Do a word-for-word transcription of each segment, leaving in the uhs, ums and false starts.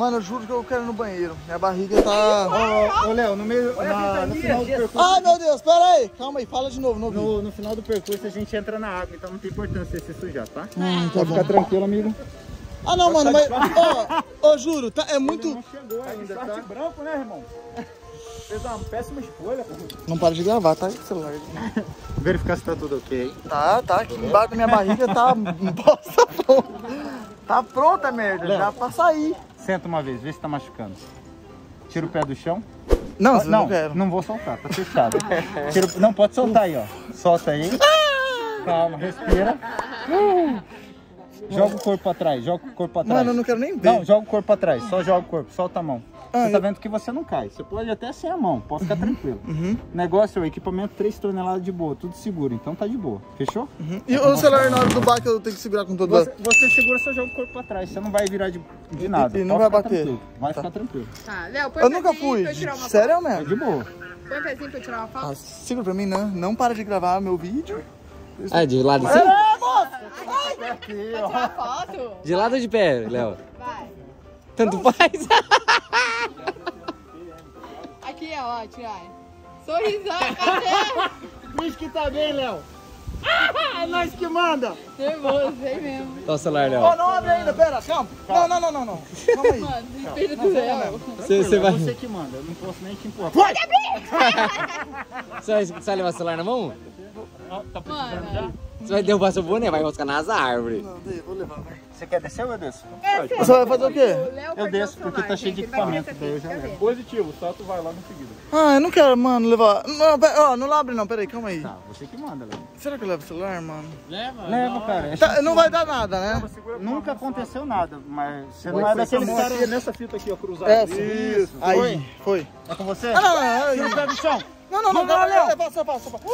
Mano, eu juro que eu quero ir no banheiro. Minha barriga tá... Ô, oh, oh, Léo, no meio... Na, no final do percurso... Ai, meu Deus, pera aí. Calma aí, fala de novo. No, no, no final do percurso a gente entra na água, então não tem importância você se sujar, tá? Hum, tá Pode bom. Ficar tranquilo, amigo. Ah, não, Pode mano, mas... Ó, oh, oh, juro, tá, é muito... Ele não chegou ainda, tá? Short branco, né, irmão? Fez uma péssima escolha, cara. Não para de gravar, tá aí o celular. Verificar se tá tudo ok. Tá, tá. Aqui embaixo da minha barriga tá... Nossa, pronto. Tá pronta, merda. Léo, já pra sair. Senta uma vez, vê se tá machucando. Tira o pé do chão. Não, ah, não, não, não vou soltar, tá fechado. Tira o... Não, pode soltar aí, ó. Solta aí. Calma, respira. Joga o corpo pra trás, joga o corpo pra trás. Mano, eu não quero nem ver. Não, joga o corpo pra trás, só joga o corpo, solta a mão. Ah, você tá vendo que você não cai. Você pode até sem a mão, pode ficar uhum, tranquilo. Uhum. Negócio, o equipamento três toneladas de boa, tudo seguro, então tá de boa. Fechou? Uhum. E o celular na hora do barco eu tenho que segurar com todo lado? Você, você segura, só joga o corpo pra trás, você não vai virar de, de nada. E não vai bater. Tranquilo. Vai tá. ficar tranquilo. Tá, Léo, põe eu nunca fui. Eu tirar uma Sério foto? mesmo? É de boa. Põe o pezinho pra eu tirar uma foto. Ah, segura pra mim, não. Não para de gravar meu vídeo. É, de lado de cima? É, moço! Aqui, ó. Tirar foto? De lado ou de pé, Léo? Vai. Tanto faz. Aqui, ó, tirar. Sorrisão, cadê? Diz que tá bem, Léo. É nós que manda. Nervoso, sei mesmo. Olha o celular, Léo. Oh, não abre ainda, pera, calma. Não, não, não, não, não. Calma aí. Mano, despeja do Léo. Você vai. É você que manda, eu não posso nem te empurrar. Pode abrir! Você vai levar o celular na mão? Tá precisando já? Você vai derrubar seu boné, vai buscar nas árvores. Não, vou levar, vai. Você quer descer ou eu desço? Pode. Você vai fazer o quê? Eu desço porque tá cheio de equipamento. Daí eu já levo. Positivo, só tu vai lá no seguida. Ah, eu não quero, mano, levar. Não, não abre não, peraí, calma aí. Tá, você que manda, Léo. Será que eu levo o celular, mano? Leva, leva, cara. Não vai dar nada, né? Nunca aconteceu nada, mas você não é daquele cara nessa fita aqui, ó, cruzada. É, isso. Aí, foi. É com você? Ah, não, não, não. Pega o chão. Não, não, não, não, não. Passa, passa, passa.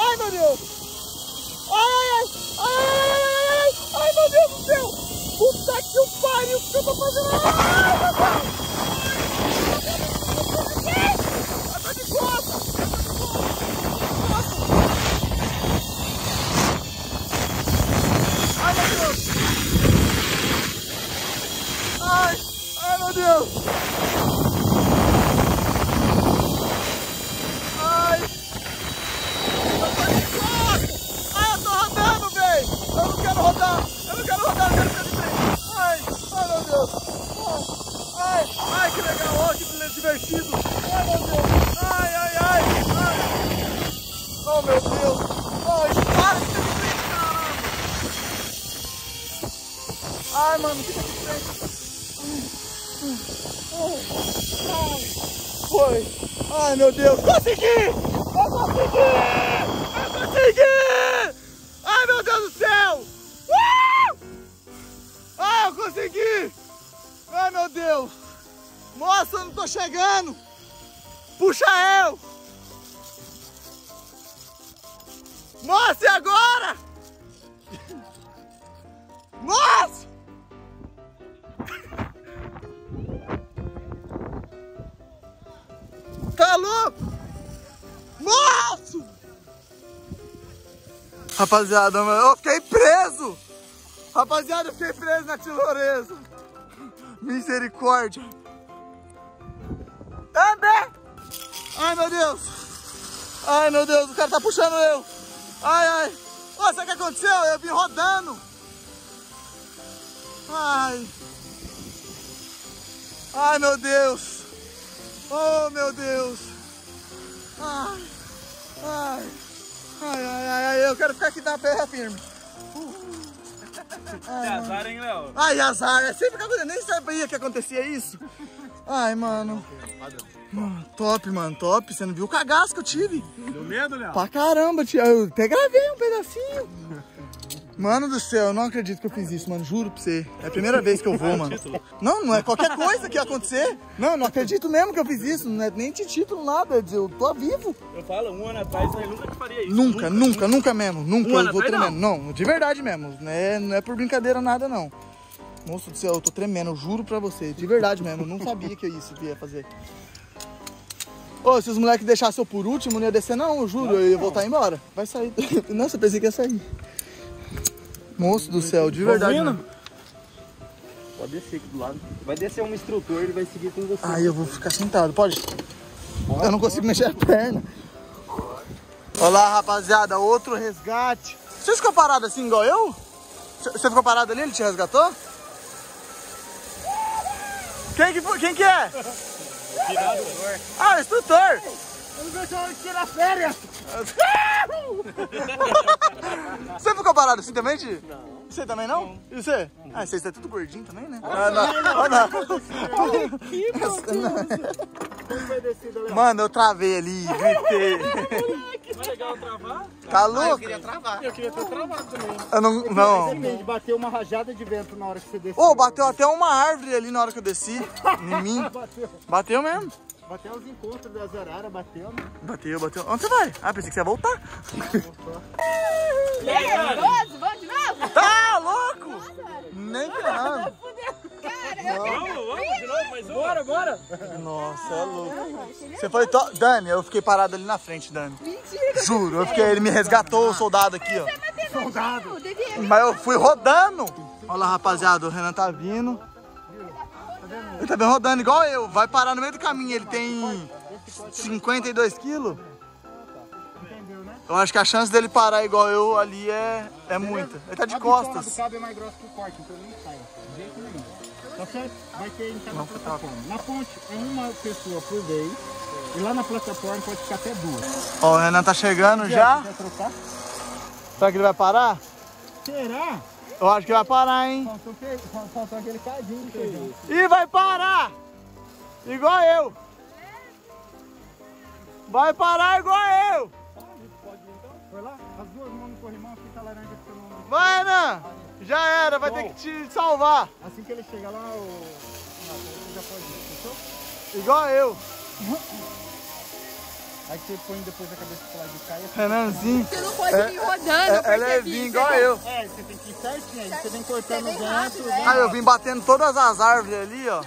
Ai, meu Deus! Ai, ai, ai, meu Deus do céu! Puta que o pariu, o que eu tô fazendo? Ai, meu Deus! Eu tô de costa! Eu tô de costa! Ai, meu Deus! Ai, ai, meu Deus! Ai, mano, fica de frente. Foi. Ai, meu Deus. Consegui! Eu consegui! Eu consegui! Ai, meu Deus do céu! Uh! Ai, eu consegui! Ai, meu Deus! Nossa, eu não tô chegando! Puxa eu! Nossa, e agora? Nossa! Tá louco? Nossa! Rapaziada, eu fiquei preso! Rapaziada, eu fiquei preso na tirolesa! Misericórdia! Anda! Ai, meu Deus! Ai, meu Deus, o cara tá puxando eu! Ai, ai! Ô, sabe o que aconteceu? Eu vim rodando! Ai! Ai, meu Deus! Oh, meu Deus! Ai, ai, ai, ai, ai, eu quero ficar aqui na terra firme. Ai, é azar, hein, Léo? Ai, azar, é sempre que acontece, nem sabia que acontecia isso. Ai, mano. Mano, top, mano, top. Você não viu o cagaço que eu tive? Deu medo, Léo? Pra caramba, tia. Eu até gravei um pedacinho. Mano do céu, eu não acredito que eu fiz isso, mano. Juro pra você. É a primeira vez que eu vou, mano. Não, não é qualquer coisa que ia acontecer. Não, não acredito mesmo que eu fiz isso. Não é nem de título, nada. Eu tô vivo. Eu falo, um ano atrás, eu nunca te faria isso. Nunca, nunca, nunca, nunca mesmo. Nunca um eu vou tremendo. Não. não, de verdade mesmo. Não é, não é por brincadeira nada, não. Nossa do céu, eu tô tremendo. Eu juro pra você. De verdade mesmo. Eu não sabia que isso ia fazer. Ô, se os moleques deixassem eu por último, não ia descer, não. Eu juro, não, eu ia não. voltar embora. Vai sair. Nossa, eu pensei que ia sair. Monstro do céu, de verdade. Mano. Pode descer aqui do lado. Vai descer um instrutor, ele vai seguir com você. Aí eu vou ficar sentado, pode? Pode. Eu não consigo mexer a perna. Olha lá, rapaziada, outro resgate. Você ficou parado assim igual eu? Você ficou parado ali? Ele te resgatou? Quem que, quem que é? Ah, o instrutor. Vamos ver se eu tirar férias. Você ficou parado assim também, Ti? Não. Você também não? E você? Não. Ah, vocês estão tudo gordinho também, né? Ah, não. Ah, não. Que bom. Mano, eu travei ali, gritei. Vai legal travar? Tá louco? Ah, eu queria travar. Eu queria ter travado também. Eu não... não. Depende, bateu uma rajada de vento na hora que você desceu. Ô, oh, bateu até uma árvore ali na hora que eu desci. Em mim. Bateu. Bateu mesmo. Bateu os encontros das araras, bateu, né? Bateu, bateu. Onde você vai? Ah, pensei que você ia voltar. Voltou. E aí, garoto? Vamos de novo? Tá louco? Nossa, nem ferrando. Cara, eu não, vamos de novo, mas bora, bora. Nossa, é louco. Você foi to... Dani, eu fiquei parado ali na frente, Dani. Mentira. Juro, eu fiquei... ele me resgatou, o soldado aqui, ó. Soldado. Mas eu fui rodando. Olha lá, rapaziada, o Renan tá vindo. Ele tá bem rodando igual eu, vai parar no meio do caminho, ele tem cinquenta e dois quilos. Entendeu, né? Eu acho que a chance dele parar igual eu ali é, é muita. Ele tá de costas. A do cabo é mais grossa que o corte, então nem sai, de jeito nenhum. Tá certo? Vai ter em cada plataforma. Na ponte é uma pessoa por vez, e lá na plataforma pode ficar até duas. Ó, o Renan tá chegando já. Será que ele vai parar? Será? Eu acho que vai parar, hein? Faltou aquele cadinho de feijão. Ih, vai parar! Igual eu! Vai parar igual eu! Pode ir então? Foi lá? As duas mãos no corrimão, fica a laranja que você não... Vai, Ana! Já era, vai Bom, ter que te salvar! Assim que ele chega lá, o... Não, já pode ir, fechou? Igual eu! Aí você põe depois a cabeça pro lado de cá e... Renanzinho! Você não pode é, ir rodando, é, porque ela é vinho igual eu! É, você tem que ir certinho aí, você vem cortando o vento... Ah, eu vim batendo todas as árvores ali, ó!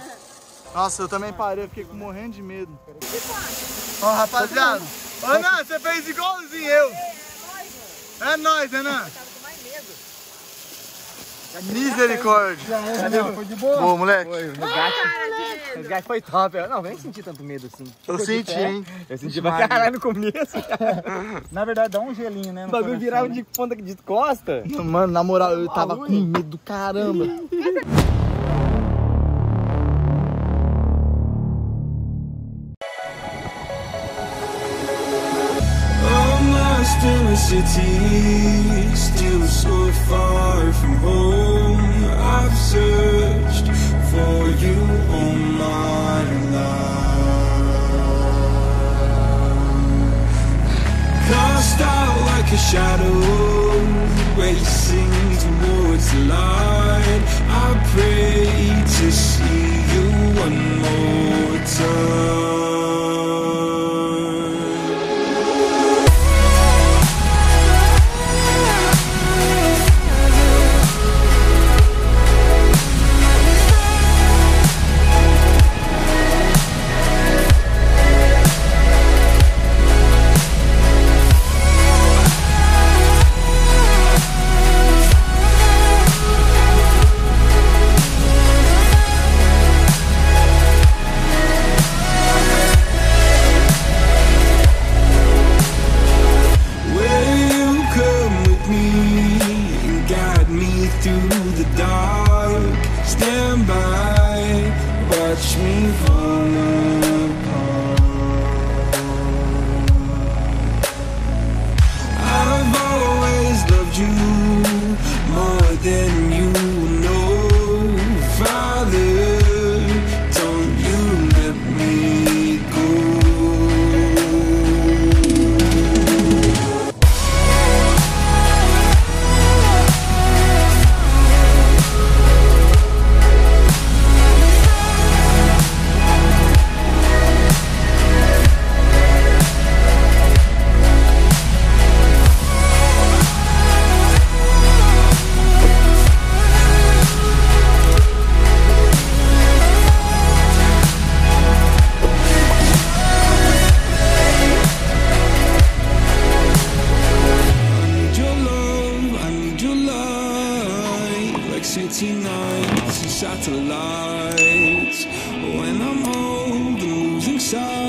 Nossa, eu também parei, eu fiquei morrendo de medo! Ó, oh, rapaziada! Ô, Renan, você fez igualzinho eu! É nóis, Renan! Misericórdia! Já é, não, foi de boa! Boa, moleque! Foi, o resgate foi top. Eu não, nem senti tanto medo assim. Eu senti, hein? Eu senti pra caralho no começo. Na verdade, dá um gelinho, né? O bagulho virava de ponta de costa. Mano, na moral, eu tava com medo do caramba. For you all my life, cast out like a shadow, racing towards the light. I pray to see you one more time. city nights and satellites. When I'm old and losing sight